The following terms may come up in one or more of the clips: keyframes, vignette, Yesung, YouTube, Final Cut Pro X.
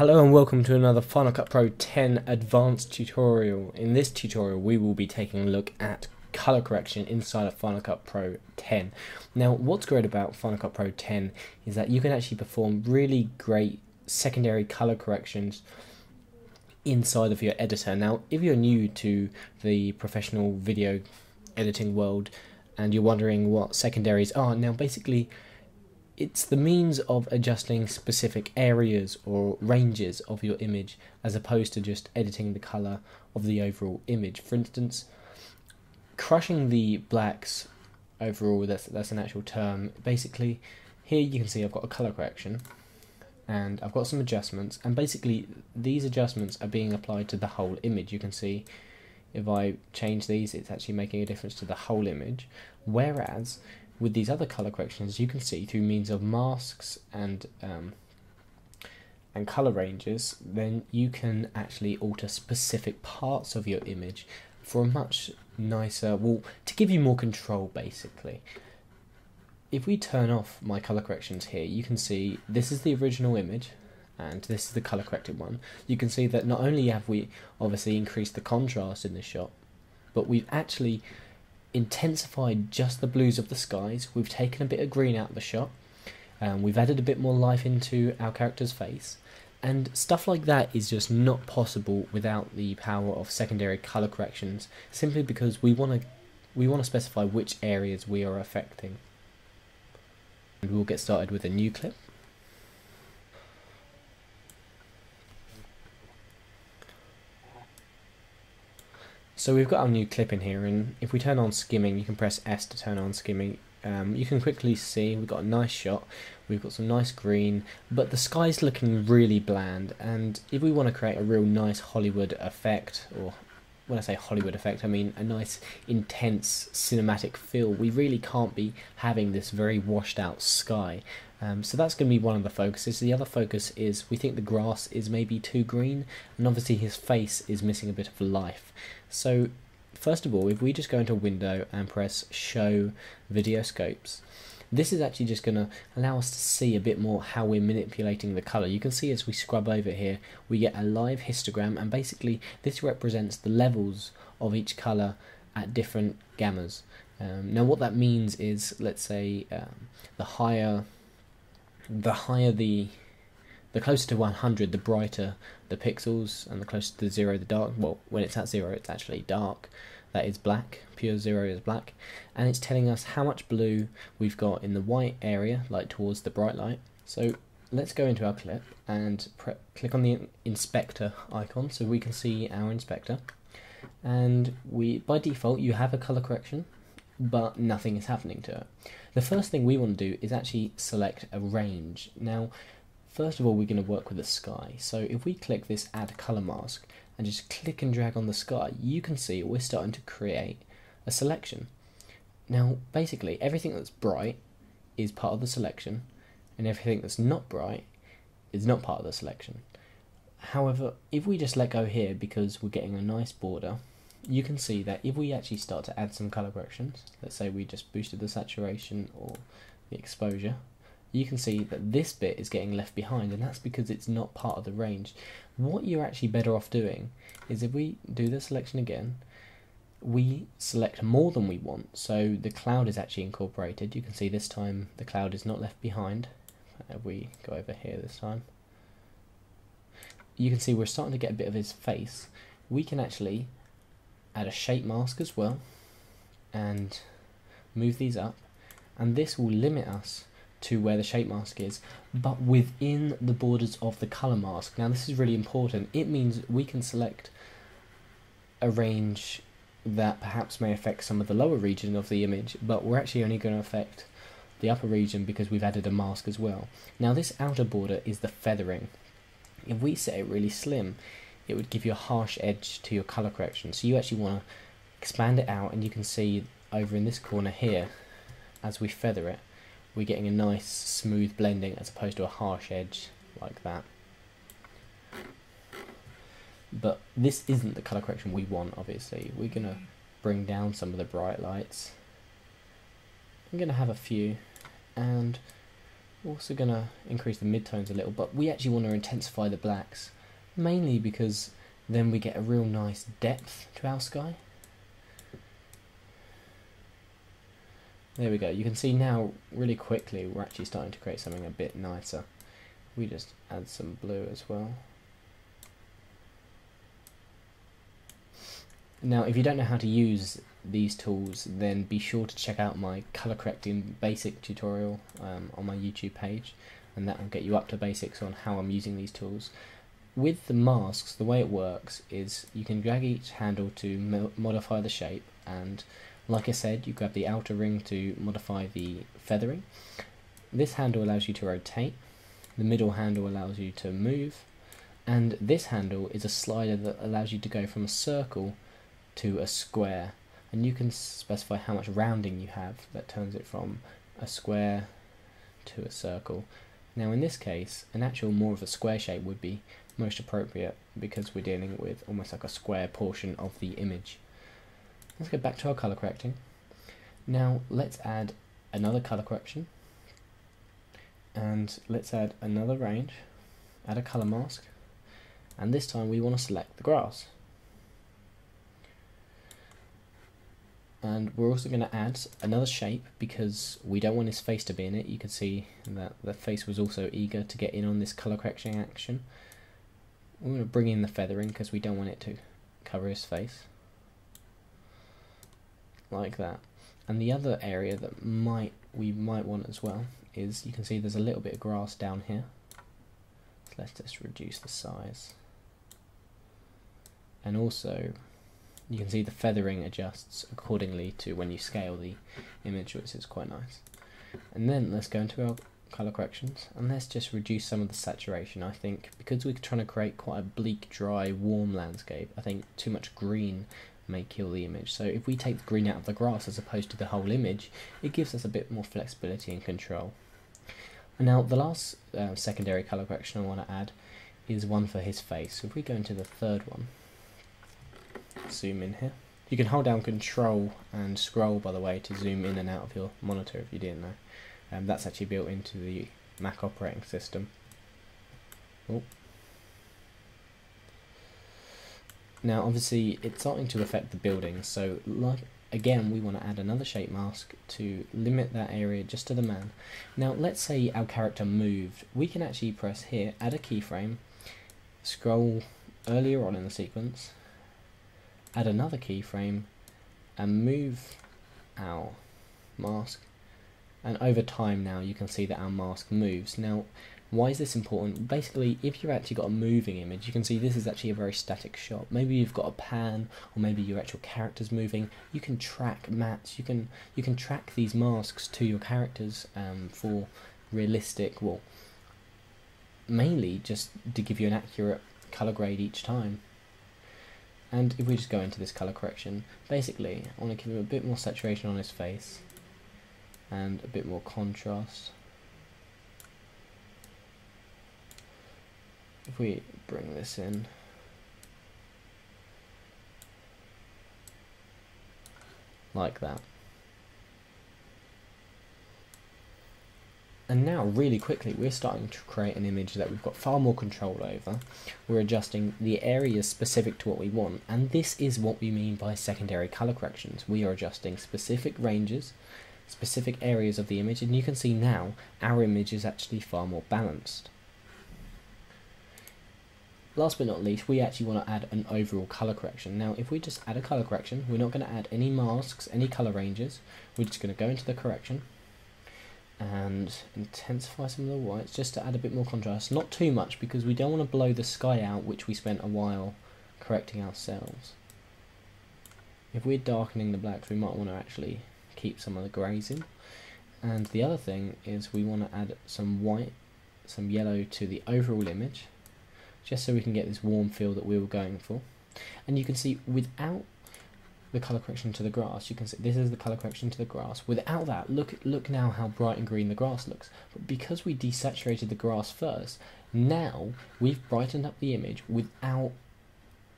Hello and welcome to another Final Cut Pro X advanced tutorial. In this tutorial we will be taking a look at color correction inside of Final Cut Pro X. Now what's great about Final Cut Pro X is that you can actually perform really great secondary color corrections inside of your editor. Now if you're new to the professional video editing world and you're wondering what secondaries are, now basically it's the means of adjusting specific areas or ranges of your image as opposed to just editing the colour of the overall image. For instance, crushing the blacks overall, that's an actual term. Basically, here you can see I've got a colour correction and I've got some adjustments, and basically these adjustments are being applied to the whole image. You can see if I change these, it's actually making a difference to the whole image, whereas with these other color corrections, you can see through means of masks and color ranges, then you can actually alter specific parts of your image for a much nicer, well, to give you more control basically. If we turn off my color corrections here, you can see this is the original image and this is the color corrected one. You can see that not only have we obviously increased the contrast in the shot, but we've actually intensified just the blues of the skies, we've taken a bit of green out of the shot, we've added a bit more life into our character's face, and stuff like that is just not possible without the power of secondary colour corrections, simply because we want to specify which areas we are affecting. And we'll get started with a new clip. So we've got our new clip in here, and if we turn on skimming, you can press S to turn on skimming. You can quickly see we've got a nice shot, we've got some nice green, but the sky's looking really bland, and if we want to create a real nice Hollywood effect, or when I say Hollywood effect, I mean a nice intense cinematic feel, we really can't be having this very washed out sky. So that's going to be one of the focuses. The other focus is we think the grass is maybe too green, and obviously his face is missing a bit of life. So first of all, if we just go into Window and press Show Video Scopes, this is actually just going to allow us to see a bit more how we're manipulating the colour. You can see as we scrub over here, we get a live histogram, and basically this represents the levels of each colour at different gammas. Now what that means is, let's say the closer to 100 the brighter the pixels, and the closer to 0 the dark. Well, when it's at 0 it's actually dark, that is black, pure 0 is black, and it's telling us how much blue we've got in the white area, like towards the bright light. So let's go into our clip and click on the inspector icon so we can see our inspector, and by default you have a color correction, but nothing is happening to it. The first thing we want to do is actually select a range. Now first of all we're going to work with the sky, so if we click this add color mask and just click and drag on the sky, you can see we're starting to create a selection. Now basically everything that's bright is part of the selection, and everything that's not bright is not part of the selection. However, if we just let go here, because we're getting a nice border, you can see that if we actually start to add some color corrections, let's say we just boosted the saturation or the exposure, you can see that this bit is getting left behind, and that's because it's not part of the range. What you're actually better off doing is, if we do the selection again, we select more than we want, so the cloud is actually incorporated. You can see this time the cloud is not left behind. If we go over here this time, you can see we're starting to get a bit of his face. We can actually add a shape mask as well and move these up, and this will limit us to where the shape mask is, but within the borders of the color mask. Now this is really important. It means we can select a range that perhaps may affect some of the lower region of the image, but we're actually only going to affect the upper region because we've added a mask as well. Now this outer border is the feathering. If we set it really slim, it would give you a harsh edge to your color correction, so you actually want to expand it out, and you can see over in this corner here, as we feather it, we're getting a nice smooth blending as opposed to a harsh edge like that. But this isn't the color correction we want, obviously. We're going to bring down some of the bright lights. I'm going to have a few, and We're also going to increase the midtones a little, but we actually want to intensify the blacks, mainly because then we get a real nice depth to our sky. There we go. You can see now really quickly we're actually starting to create something a bit nicer. We just add some blue as well. Now if you don't know how to use these tools, then be sure to check out my color correcting basic tutorial on my YouTube page, and that will get you up to basics on how I'm using these tools. With the masks, the way it works is you can drag each handle to modify the shape, and like I said, you grab the outer ring to modify the feathering. This handle allows you to rotate, the middle handle allows you to move, and this handle is a slider that allows you to go from a circle to a square, and you can specify how much rounding you have that turns it from a square to a circle. Now in this case, an actual more of a square shape would be most appropriate because we're dealing with almost like a square portion of the image. Let's go back to our colour correcting. Now let's add another colour correction, and let's add another range, add a colour mask, and this time we want to select the grass. And we're also going to add another shape because we don't want his face to be in it. You can see that the face was also eager to get in on this colour correction action. We're going to bring in the feathering because we don't want it to cover his face. Like that. And the other area that we might want as well is, you can see there's a little bit of grass down here. So let's just reduce the size. And also, you can see the feathering adjusts accordingly to when you scale the image, which is quite nice. And then let's go into our color corrections, and let's just reduce some of the saturation. I think because we're trying to create quite a bleak, dry, warm landscape, I think too much green may kill the image. So if we take the green out of the grass as opposed to the whole image, it gives us a bit more flexibility and control. And now the last secondary color correction I want to add is one for his face. So if we go into the third one, zoom in here. You can hold down Control and scroll, by the way, to zoom in and out of your monitor if you didn't know. That's actually built into the Mac operating system. Oh. Now obviously it's starting to affect the building, so like again we want to add another shape mask to limit that area just to the man. Now let's say our character moved. We can actually press here, add a keyframe, scroll earlier on in the sequence, add another keyframe and move our mask, and over time now you can see that our mask moves. Now why is this important? Basically if you've actually got a moving image, you can see this is actually a very static shot. Maybe you've got a pan, or maybe your actual character's moving. You can track mats, you can track these masks to your characters for realistic, well mainly just to give you an accurate colour grade each time. And if we just go into this colour correction, basically I want to give him a bit more saturation on his face and a bit more contrast. If we bring this in, like that. And now really quickly we're starting to create an image that we've got far more control over. We're adjusting the areas specific to what we want, and this is what we mean by secondary colour corrections. We are adjusting specific ranges, specific areas of the image, and you can see now our image is actually far more balanced. Last but not least, we actually want to add an overall colour correction. Now if we just add a colour correction, we're not going to add any masks, any colour ranges, we're just going to go into the correction and intensify some of the whites just to add a bit more contrast, not too much because we don't want to blow the sky out, which we spent a while correcting ourselves. If we're darkening the blacks, we might want to actually keep some of the greys in. And the other thing is we want to add some white, some yellow to the overall image, just so we can get this warm feel that we were going for. And you can see without the colour correction to the grass, you can see this is the colour correction to the grass. Without that, look now how bright and green the grass looks. But because we desaturated the grass first, now we've brightened up the image without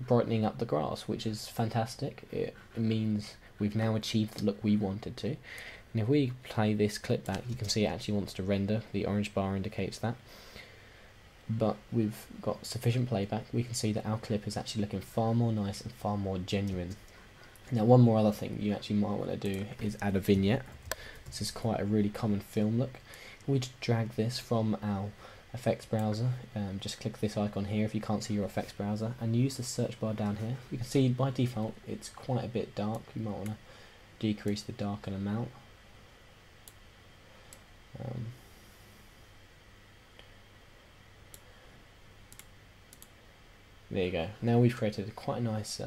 brightening up the grass, which is fantastic. It means we've now achieved the look we wanted to. And if we play this clip back, you can see it actually wants to render. The orange bar indicates that. But we've got sufficient playback. We can see that our clip is actually looking far more nice and far more genuine. Now, one more other thing you actually might want to do is add a vignette. This is quite a really common film look. We just drag this from our effects browser. Just click this icon here if you can't see your effects browser, and use the search bar down here. You can see by default it's quite a bit dark. You might want to decrease the darken amount. There you go. Now we've created quite a nice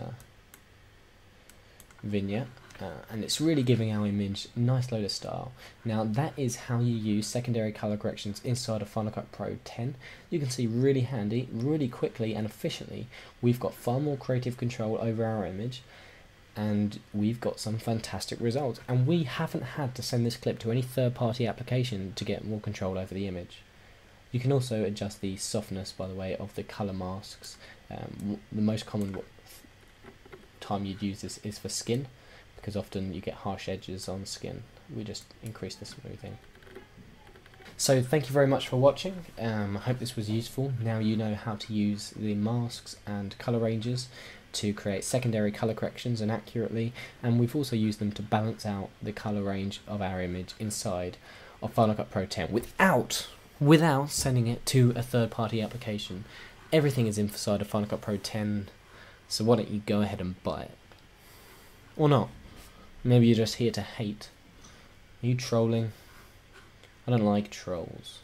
vignette, and it's really giving our image a nice load of style. Now that is how you use secondary color corrections inside of Final Cut Pro X. You can see really handy, really quickly and efficiently, we've got far more creative control over our image, and we've got some fantastic results. And we haven't had to send this clip to any third-party application to get more control over the image. You can also adjust the softness, by the way, of the color masks. The most common time you'd use this is for skin, because often you get harsh edges on skin. We just increase the smoothing. So thank you very much for watching. I hope this was useful. Now you know how to use the masks and color ranges to create secondary color corrections and accurately, and we've also used them to balance out the color range of our image inside of Final Cut Pro X without sending it to a third-party application. Everything is inside of Final Cut Pro X, so why don't you go ahead and buy it? Or not. Maybe you're just here to hate. Are you trolling? I don't like trolls.